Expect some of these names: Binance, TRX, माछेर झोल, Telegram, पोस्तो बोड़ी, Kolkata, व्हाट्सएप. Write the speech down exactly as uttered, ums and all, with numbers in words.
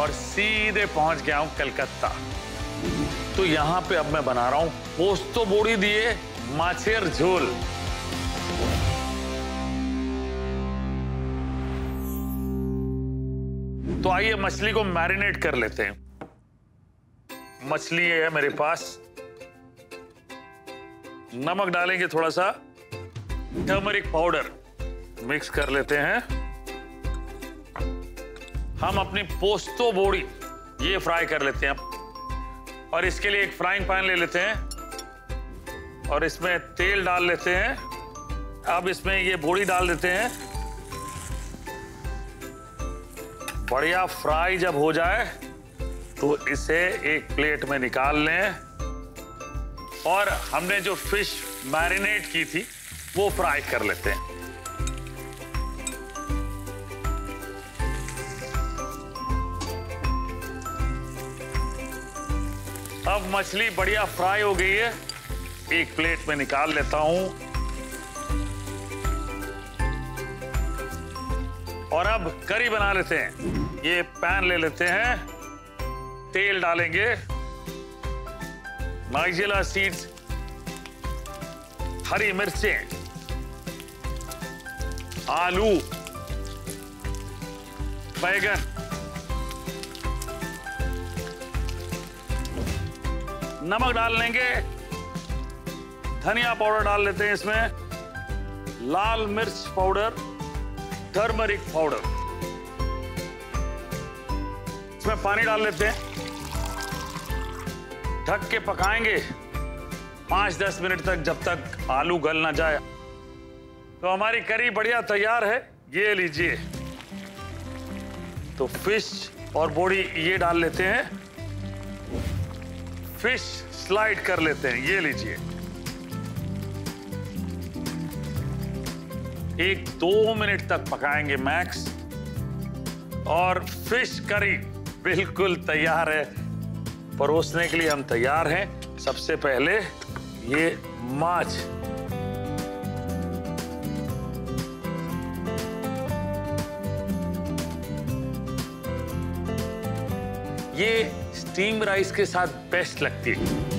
और सीधे पहुंच गया हूं कलकत्ता। तो यहां पे अब मैं बना रहा हूं पोस्तो बोड़ी दिए माछेर झोल। तो आइए मछली को मैरिनेट कर लेते हैं। मछली ये है मेरे पास। नमक डालेंगे थोड़ा सा, टर्मरिक पाउडर मिक्स कर लेते हैं। हम अपनी पोस्तो बोड़ी ये फ्राई कर लेते हैं। और इसके लिए एक फ्राइंग पैन ले लेते हैं और इसमें तेल डाल लेते हैं। अब इसमें ये बोड़ी डाल देते हैं। बढ़िया फ्राई जब हो जाए तो इसे एक प्लेट में निकाल लें। और हमने जो फिश मैरिनेट की थी वो फ्राई कर लेते हैं। अब मछली बढ़िया फ्राई हो गई है, एक प्लेट में निकाल लेता हूं। और अब करी बना लेते हैं। ये पैन ले लेते हैं, तेल डालेंगे, नाइजेला सीड्स, हरी मिर्चें, आलू, बैंगन, नमक डाल लेंगे, धनिया पाउडर डाल लेते हैं इसमें, लाल मिर्च पाउडर, टर्मरिक पाउडर, इसमें पानी डाल लेते हैं। ढक के पकाएंगे पांच दस मिनट तक, जब तक आलू गल ना जाए। तो हमारी करी बढ़िया तैयार है। ये लीजिए, तो फिश और बोड़ी ये डाल लेते हैं। फिश स्लाइड कर लेते हैं, ये लीजिए। एक दो मिनट तक पकाएंगे मैक्स। और फिश करी बिल्कुल तैयार है। परोसने के लिए हम तैयार हैं। सबसे पहले ये माछ, ये स्टीम राइस के साथ बेस्ट लगती है।